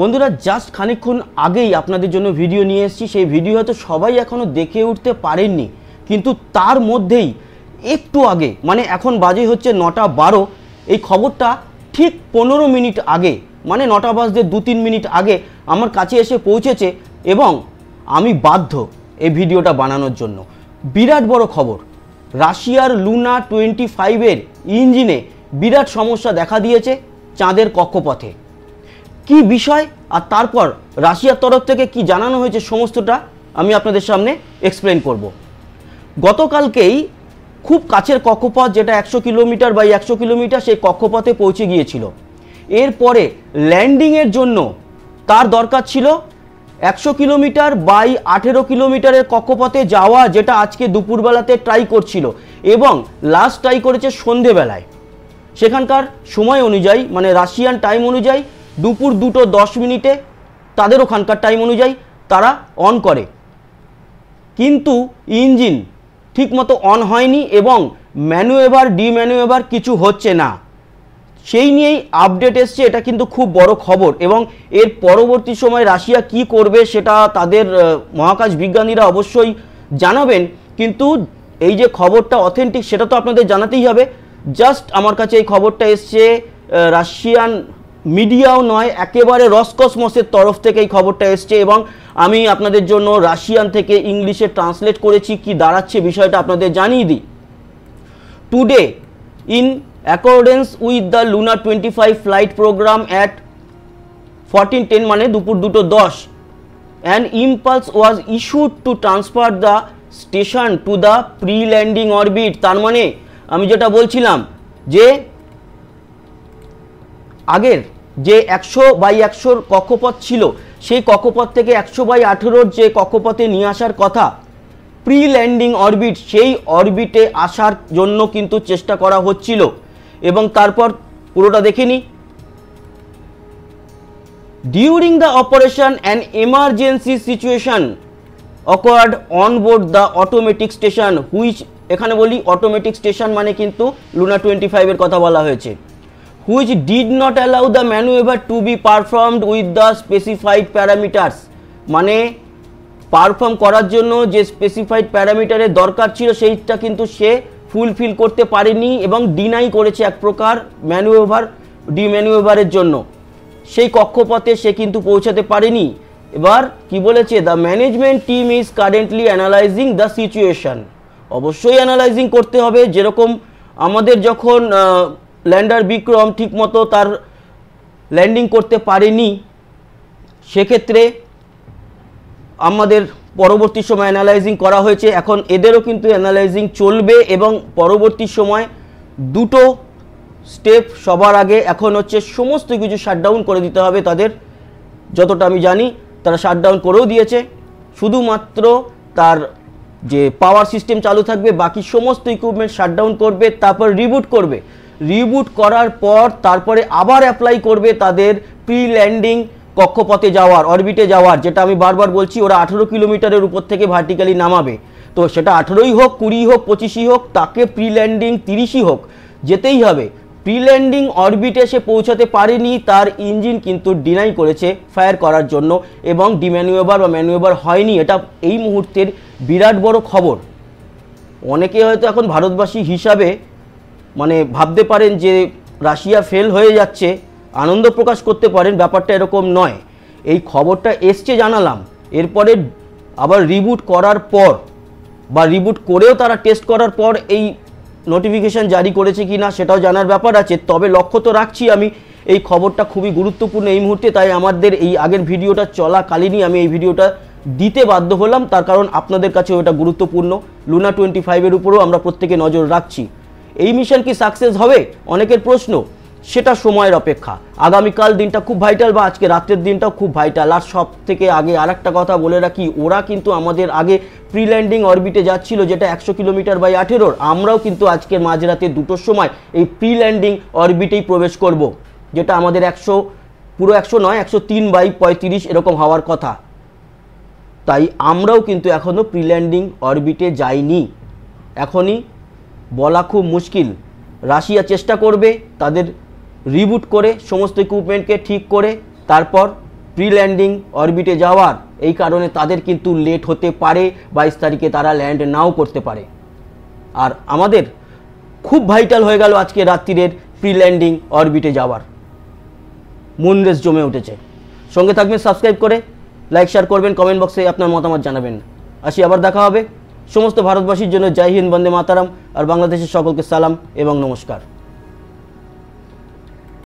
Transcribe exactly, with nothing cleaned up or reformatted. বন্ধুরা জাস্ট খানিকক্ষণ আগেই আপনাদের জন্য ভিডিও নিয়ে এসেছি। সেই ভিডিও হয়তো সবাই এখনও দেখে উঠতে পারেননি, কিন্তু তার মধ্যেই একটু আগে মানে এখন বাজে হচ্ছে নটা বারো, এই খবরটা ঠিক পনেরো মিনিট আগে মানে নটা বাজতে দু তিন মিনিট আগে আমার কাছে এসে পৌঁছেছে এবং আমি বাধ্য এই ভিডিওটা বানানোর জন্য। বিরাট বড় খবর, রাশিয়ার লুনা টোয়েন্টি ফাইভের ইঞ্জিনে বিরাট সমস্যা দেখা দিয়েছে চাঁদের কক্ষপথে। কি বিষয় আর তারপর রাশিয়ার তরফ থেকে কি জানানো হয়েছে সমস্তটা আমি আপনাদের সামনে এক্সপ্লেন করব। গতকালকেই খুব কাছের কক্ষপথ যেটা একশো কিলোমিটার বা একশো কিলোমিটার সেই কক্ষপথে পৌঁছে গিয়েছিল। এরপরে ল্যান্ডিংয়ের জন্য তার দরকার ছিল একশো কিলোমিটার বাই আঠেরো কিলোমিটারের কক্ষপথে যাওয়া, যেটা আজকে দুপুরবেলাতে ট্রাই করছিল এবং লাস্ট ট্রাই করেছে সন্ধেবেলায় সেখানকার সময় অনুযায়ী মানে রাশিয়ান টাইম অনুযায়ী দুপুর দুটো দশ মিনিটে তাদের ওখানকার টাইম অনুযায়ী তারা অন করে, কিন্তু ইঞ্জিন ঠিকমতো অন হয়নি এবং ম্যানুয়েভার ডিম্যানুয়েভার কিছু হচ্ছে না। সেই নিয়েই আপডেট এসছে, এটা কিন্তু খুব বড় খবর এবং এর পরবর্তী সময় রাশিয়া কি করবে সেটা তাদের মহাকাশ বিজ্ঞানীরা অবশ্যই জানাবেন, কিন্তু এই যে খবরটা অথেন্টিক সেটা তো আপনাদের জানাতেই হবে। জাস্ট আমার কাছে এই খবরটা এসছে, রাশিয়ান মিডিয়াও নয়, একেবারে রসকসমসের তরফ থেকে এই খবরটা এসছে এবং আমি আপনাদের জন্য রাশিয়ান থেকে ইংলিশে ট্রান্সলেট করেছি। কি দাঁড়াচ্ছে বিষয়টা আপনাদের জানিয়ে দিই। Today in accordance with the Luna twenty five flight program at fourteen ten মানে দুপুর দুটো দশ an impulse was issued to transfer the station to the pre landing orbit. তার মানে আমি যেটা বলছিলাম যে আগের যে একশো বাই একশোর কক্ষপথ ছিল সেই কক্ষপথ থেকে একশো বাই আঠেরোর যে কক্ষপথে নিয়ে আসার কথা প্রি ল্যান্ডিং অরবিট, সেই অরবিটে আসার জন্য কিন্তু চেষ্টা করা হচ্ছিল এবং তারপর পুরোটা দেখে নি। During the operation an emergency situation occurred on board the automatic station which, এখানে বলি অটোমেটিক স্টেশন মানে কিন্তু লুনা টোয়েন্টি ফাইভের কথা বলা হয়েছে, which did not allow the maneuver to be performed with the specified parameters, মানে পারফর্ম করার জন্য যে স্পেসিফাইড প্যারামিটারের দরকার ছিল সেইটা কিন্তু সে ফুলফিল করতে পারেনি এবং ডিনাই করেছে এক প্রকার ম্যানুয়েভার ডিম্যানুয়েভারের জন্য সেই কক্ষপথে সে কিন্তু পৌঁছাতে পারেনি। এবার কি বলেছে, the management team is currently analysing the situation. অবশ্যই অ্যানালাইজিং করতে হবে, যেরকম আমাদের যখন ল্যান্ডার বিক্রম ঠিকমতো তার ল্যান্ডিং করতে পারেনি সেক্ষেত্রে আমাদের পরবর্তী সময় অ্যানালাইজিং করা হয়েছে, এখন এদেরও কিন্তু অ্যানালাইজিং চলবে এবং পরবর্তী সময় দুটো স্টেপ সবার আগে এখন হচ্ছে সমস্ত কিছু শাটডাউন করে দিতে হবে তাদের। যতটা আমি জানি তারা শাটডাউন করেও দিয়েছে, শুধুমাত্র তার যে পাওয়ার সিস্টেম চালু থাকবে, বাকি সমস্ত ইকুইপমেন্ট শাটডাউন করবে, তারপর রিবুট করবে, রিবুট করার পর তারপরে আবার অ্যাপ্লাই করবে তাদের প্রি ল্যান্ডিং কক্ষপথে যাওয়ার অরবিটে যাওয়ার, যেটা আমি বারবার বলছি ওরা আঠেরো কিলোমিটারের উপর থেকে ভার্টিক্যালি নামাবে, তো সেটা আঠেরোই হোক কুড়ি হোক পঁচিশই হোক তাকে প্রি ল্যান্ডিং তিরিশই হোক যেতেই হবে। প্রি ল্যান্ডিং অরবিটে সে পৌঁছাতে পারেনি, তার ইঞ্জিন কিন্তু ডিনাই করেছে ফায়ার করার জন্য এবং ডিম্যানুয়েভার বা ম্যানুয়েভার হয়নি। এটা এই মুহূর্তের বিরাট বড় খবর। অনেকে হয়তো এখন ভারতবাসী হিসাবে মানে ভাবতে পারেন যে রাশিয়া ফেল হয়ে যাচ্ছে, আনন্দ প্রকাশ করতে পারেন, ব্যাপারটা এরকম নয়। এই খবরটা এসছে জানালাম, এরপরে আবার রিবুট করার পর বা রিবুট করেও তারা টেস্ট করার পর এই নোটিফিকেশান জারি করেছে কি না সেটাও জানার ব্যাপার আছে। তবে লক্ষ্য তো রাখছি আমি, এই খবরটা খুবই গুরুত্বপূর্ণ এই মুহূর্তে, তাই আমাদের এই আগের ভিডিওটা চলাকালীনই আমি এই ভিডিওটা দিতে বাধ্য হলাম, তার কারণ আপনাদের কাছেও এটা গুরুত্বপূর্ণ। লুনা টোয়েন্টি ফাইভের উপরেও আমরা প্রত্যেকে নজর রাখছি। এই মিশন কি সাকসেস হবে অনেকের প্রশ্ন, সেটা সময়ের অপেক্ষা। আগামীকাল দিনটা খুব ভাইটাল বা আজকে রাত্রের দিনটাও খুব ভাইটাল। আর সব থেকে আগে আর একটা কথা বলে রাখি, ওরা কিন্তু আমাদের আগে প্রি ল্যান্ডিং অরবিটে যাচ্ছিল যেটা একশো কিলোমিটার বাই আঠেরোর, আমরাও কিন্তু আজকের মাঝরাতে দুটোর সময় এই প্রি ল্যান্ডিং অরবিটেই প্রবেশ করব, যেটা আমাদের একশো পুরো একশো নয় একশো তিন বাই পঁয়ত্রিশ এরকম হওয়ার কথা। তাই আমরাও কিন্তু এখনও প্রি ল্যান্ডিং অরবিটে যাইনি, এখনই বলা খুব মুশকিল। রাশিয়া চেষ্টা করবে তাদের রিবুট করে সমস্ত ইকুইপমেন্টকে ঠিক করে তারপর প্রি ল্যান্ডিং অরবিটে যাওয়ার, এই কারণে তাদের কিন্তু লেট হতে পারে, বাইশ তারিখে তারা ল্যান্ড নাও করতে পারে। আর আমাদের খুব ভাইটাল হয়ে গেল আজকে রাত্রিরের প্রি ল্যান্ডিং অরবিটে যাওয়ার। মুন রেস জমে উঠেছে। সঙ্গে থাকবেন, সাবস্ক্রাইব করে লাইক শেয়ার করবেন, কমেন্ট বক্সে আপনার মতামত জানাবেন। আসি, আবার দেখা হবে। সমস্ত ভারতবাসীর জন্য জয় হিন্দ, বন্দে মাতারাম। আর বাংলাদেশের সকলকে সালাম এবং নমস্কার।